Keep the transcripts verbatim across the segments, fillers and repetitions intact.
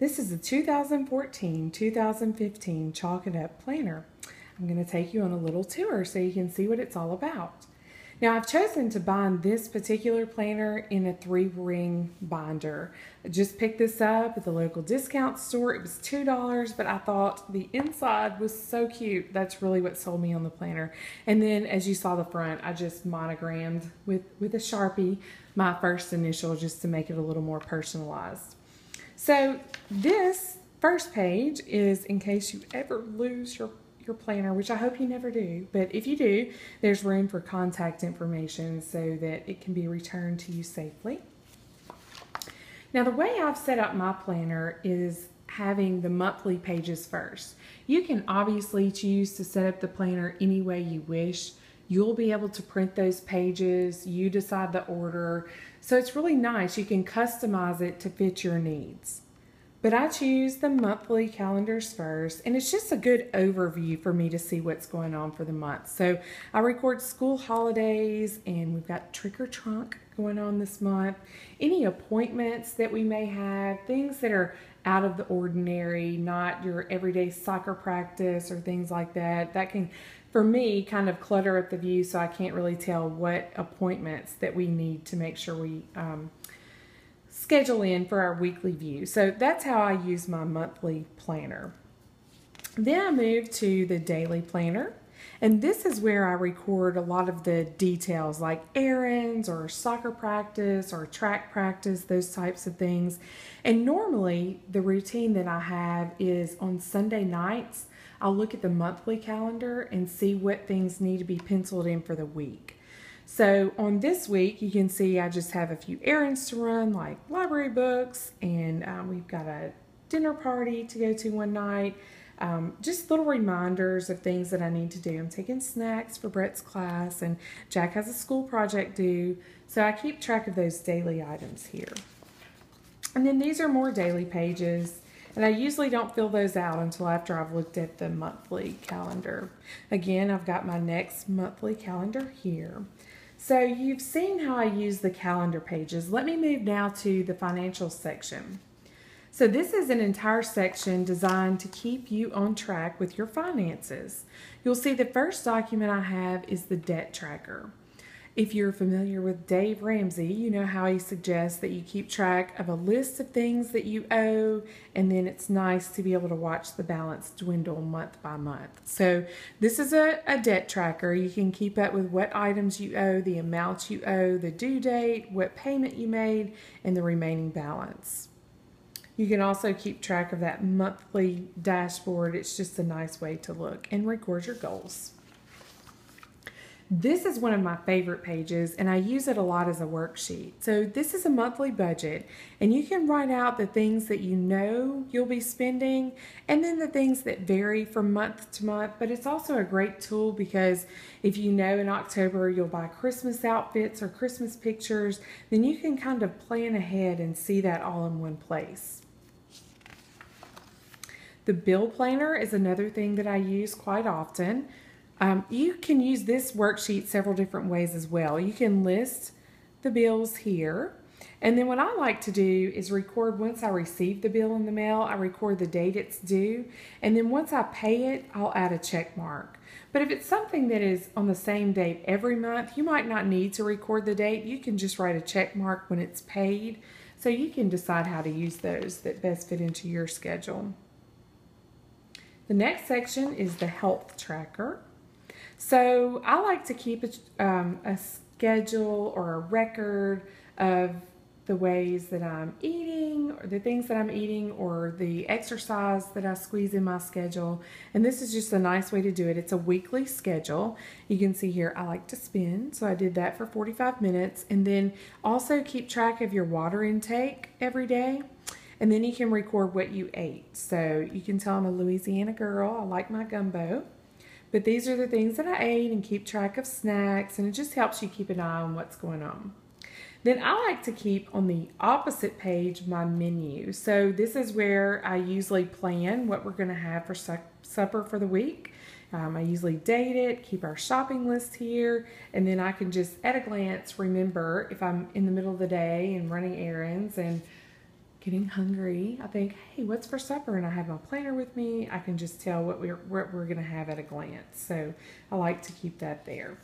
This is the two thousand fourteen two thousand fifteen Chalk It Up Planner. I'm going to take you on a little tour so you can see what it's all about. Now, I've chosen to bind this particular planner in a three-ring binder. I just picked this up at the local discount store. It was two dollars, but I thought the inside was so cute. That's really what sold me on the planner. And then, as you saw the front, I just monogrammed with, with a Sharpie my first initial just to make it a little more personalized. So this first page is in case you ever lose your your planner, which I hope you never do, but if you do, there's room for contact information so that it can be returned to you safely. Now, the way I've set up my planner is having the monthly pages first. You can obviously choose to set up the planner any way you wish. You'll be able to print those pages, you decide the order, so it's really nice. You can customize it to fit your needs. But I choose the monthly calendars first, and it's just a good overview for me to see what's going on for the month. So I record school holidays, and we've got trick or trunk going on this month, any appointments that we may have, things that are out of the ordinary, not your everyday soccer practice or things like that. That can, for me, kind of clutter up the view, so I can't really tell what appointments that we need to make sure we um, schedule in for our weekly view. So that's how I use my monthly planner. Then I move to the daily planner, and this is where I record a lot of the details like errands or soccer practice or track practice, those types of things. And normally the routine that I have is on Sunday nights, I'll look at the monthly calendar and see what things need to be penciled in for the week. So on this week, you can see I just have a few errands to run, like library books, and um, we've got a dinner party to go to one night. Um, just little reminders of things that I need to do. I'm taking snacks for Brett's class, and Jack has a school project due. So I keep track of those daily items here. And then these are more daily pages. And I usually don't fill those out until after I've looked at the monthly calendar. Again, I've got my next monthly calendar here. So you've seen how I use the calendar pages. Let me move now to the financial section. So this is an entire section designed to keep you on track with your finances. You'll see the first document I have is the debt tracker. If you're familiar with Dave Ramsey, you know how he suggests that you keep track of a list of things that you owe, and then it's nice to be able to watch the balance dwindle month by month. So this is a, a debt tracker. You can keep up with what items you owe, the amount you owe, the due date, what payment you made, and the remaining balance. You can also keep track of that monthly dashboard. It's just a nice way to look and record your goals. This is one of my favorite pages, and I use it a lot as a worksheet. So this is a monthly budget, and you can write out the things that you know you'll be spending, and then the things that vary from month to month. But it's also a great tool because if you know in October you'll buy Christmas outfits or Christmas pictures, then you can kind of plan ahead and see that all in one place. The bill planner is another thing that I use quite often. Um, you can use this worksheet several different ways as well. You can list the bills here. And then what I like to do is record once I receive the bill in the mail, I record the date it's due. And then once I pay it, I'll add a check mark. But if it's something that is on the same date every month, you might not need to record the date. You can just write a check mark when it's paid. So you can decide how to use those that best fit into your schedule. The next section is the health tracker. So I like to keep a, um, a schedule or a record of the ways that I'm eating, or the things that I'm eating, or the exercise that I squeeze in my schedule. And this is just a nice way to do it. It's a weekly schedule. You can see here I like to spin, so I did that for forty-five minutes. And then also keep track of your water intake every day. And then you can record what you ate. So you can tell I'm a Louisiana girl. I like my gumbo. But these are the things that I ate, and keep track of snacks, and it just helps you keep an eye on what's going on. Then I like to keep on the opposite page my menu. So this is where I usually plan what we're going to have for su supper for the week. Um, I usually date it, keep our shopping list here, and then I can just at a glance remember if I'm in the middle of the day and running errands and getting hungry, I think, hey, what's for supper? And I have my planner with me. I can just tell what we're, what we're gonna have at a glance. So I like to keep that there.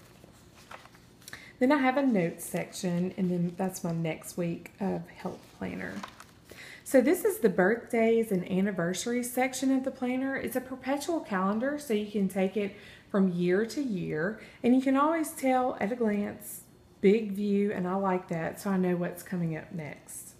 Then I have a notes section, and then that's my next week of health planner. So this is the birthdays and anniversaries section of the planner. It's a perpetual calendar, so you can take it from year to year, and you can always tell at a glance, big view, and I like that, so I know what's coming up next.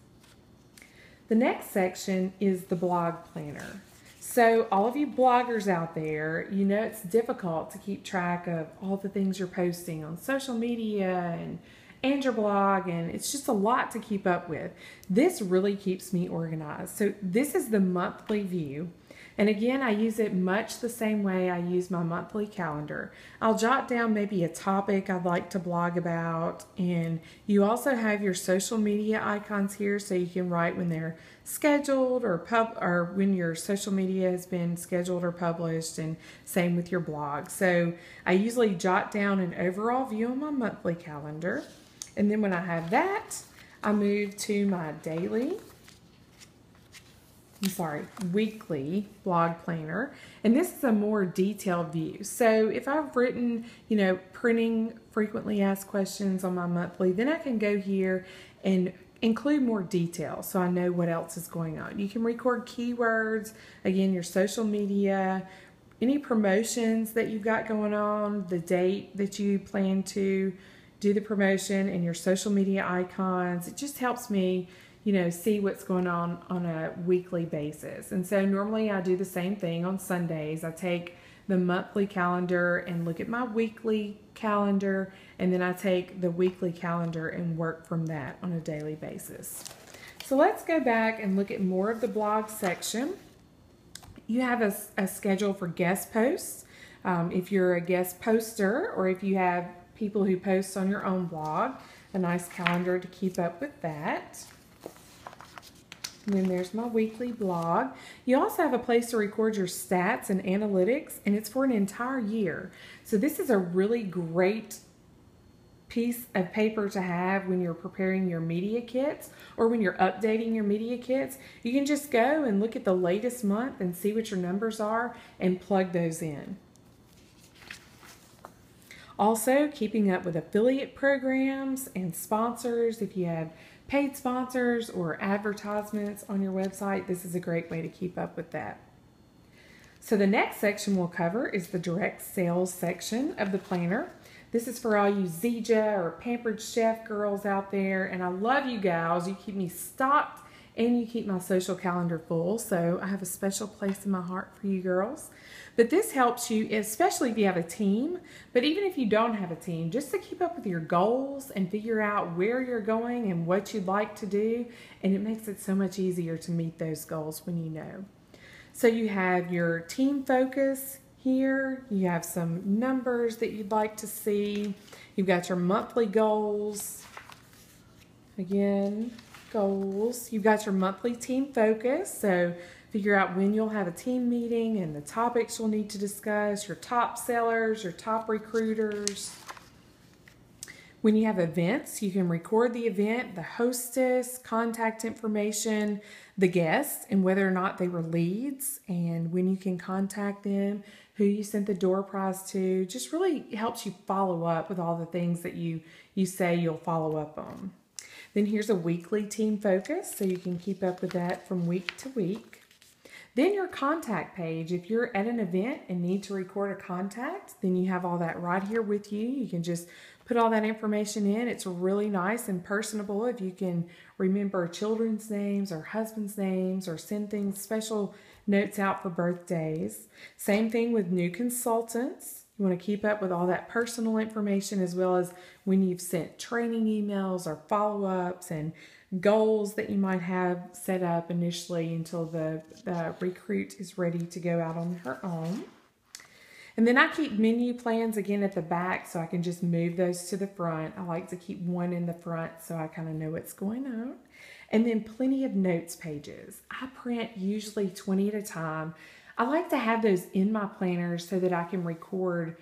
The next section is the blog planner. So all of you bloggers out there, you know it's difficult to keep track of all the things you're posting on social media and, and your blog, and it's just a lot to keep up with. This really keeps me organized. So this is the monthly view. And again, I use it much the same way I use my monthly calendar. I'll jot down maybe a topic I'd like to blog about, and you also have your social media icons here, so you can write when they're scheduled or pub or when your social media has been scheduled or published, and same with your blog. So I usually jot down an overall view on my monthly calendar, and then when I have that, I move to my daily. I'm sorry, weekly blog planner. And this is a more detailed view. So if I've written, you know, printing frequently asked questions on my monthly, then I can go here and include more detail so I know what else is going on. You can record keywords, again, your social media, any promotions that you've got going on, the date that you plan to do the promotion, and your social media icons. It just helps me, you know, see what's going on on a weekly basis. And so normally I do the same thing on Sundays. I take the monthly calendar and look at my weekly calendar, and then I take the weekly calendar and work from that on a daily basis. So let's go back and look at more of the blog section. You have a, a schedule for guest posts. Um, if you're a guest poster, or if you have people who post on your own blog, a nice calendar to keep up with that. And then there's my weekly blog. You also have a place to record your stats and analytics, and it's for an entire year. So this is a really great piece of paper to have when you're preparing your media kits, or when you're updating your media kits. You can just go and look at the latest month and see what your numbers are and plug those in. Also, keeping up with affiliate programs and sponsors. If you have paid sponsors or advertisements on your website, this is a great way to keep up with that. So the next section we'll cover is the direct sales section of the planner. This is for all you Zija or Pampered Chef girls out there, and I love you gals. You keep me stocked and you keep my social calendar full, so I have a special place in my heart for you girls. But this helps you, especially if you have a team, but even if you don't have a team, just to keep up with your goals and figure out where you're going and what you'd like to do, and it makes it so much easier to meet those goals when you know. So you have your team focus here, you have some numbers that you'd like to see, you've got your monthly goals, again, goals, you've got your monthly team focus, so figure out when you'll have a team meeting and the topics you'll need to discuss, your top sellers, your top recruiters. When you have events, you can record the event, the hostess, contact information, the guests, and whether or not they were leads, and when you can contact them, who you sent the door prize to. Just really helps you follow up with all the things that you, you say you'll follow up on. Then here's a weekly team focus, so you can keep up with that from week to week. Then your contact page. If you're at an event and need to record a contact, then you have all that right here with you. You can just put all that information in. It's really nice and personable if you can remember children's names or husband's names, or send things, special notes out for birthdays. Same thing with new consultants. You want to keep up with all that personal information, as well as when you've sent training emails or follow-ups and goals that you might have set up initially until the, the recruit is ready to go out on her own. And then I keep menu plans again at the back, so I can just move those to the front. I like to keep one in the front so I kind of know what's going on. And then plenty of notes pages. I print usually twenty at a time. I like to have those in my planner so that I can record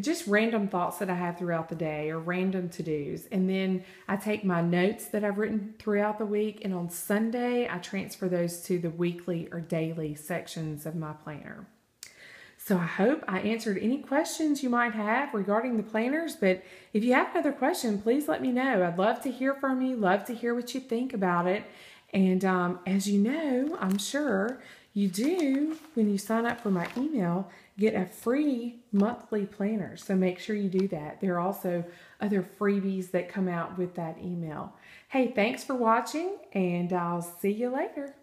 just random thoughts that I have throughout the day or random to-dos. And then I take my notes that I've written throughout the week, and on Sunday I transfer those to the weekly or daily sections of my planner. So I hope I answered any questions you might have regarding the planners, but if you have another question, please let me know. I'd love to hear from you, love to hear what you think about it. And um, as you know, I'm sure you do, when you sign up for my email, get a free monthly planner. So make sure you do that. There are also other freebies that come out with that email. Hey, thanks for watching, and I'll see you later.